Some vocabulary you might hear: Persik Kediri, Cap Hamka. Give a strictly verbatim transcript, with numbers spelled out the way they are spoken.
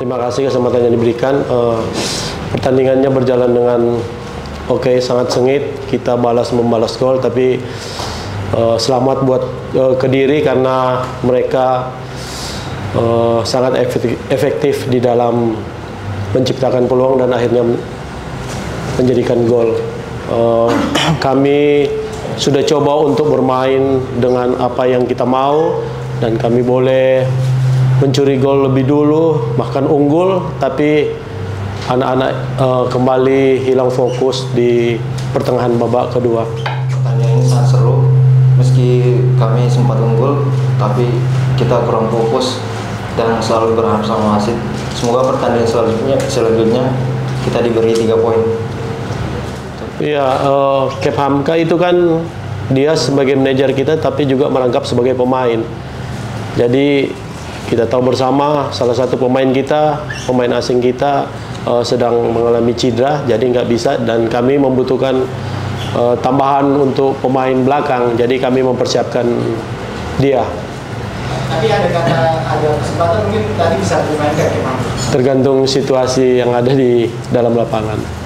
Terima kasih kesempatan yang diberikan. Uh, pertandingannya berjalan dengan oke, okay, sangat sengit. Kita balas membalas gol, tapi uh, selamat buat uh, Kediri karena mereka uh, sangat efektif, efektif di dalam menciptakan peluang dan akhirnya menjadikan gol. Uh, kami sudah coba untuk bermain dengan apa yang kita mau dan kami boleh mencuri gol lebih dulu, bahkan unggul, tapi anak-anak uh, kembali hilang fokus di pertengahan babak kedua. Pertandingan ini sangat seru, meski kami sempat unggul, tapi kita kurang fokus dan selalu berharap sama wasit. Semoga pertandingan selanjutnya, selanjutnya kita diberi tiga poin. Iya, uh, Cap Hamka itu kan dia sebagai manajer kita, tapi juga merangkap sebagai pemain. Jadi kita tahu bersama salah satu pemain kita, pemain asing kita uh, sedang mengalami cedera, jadi nggak bisa, dan kami membutuhkan uh, tambahan untuk pemain belakang, jadi kami mempersiapkan dia. Tapi ada kata ada kesempatan mungkin tadi bisa dimainkan, tergantung situasi yang ada di dalam lapangan.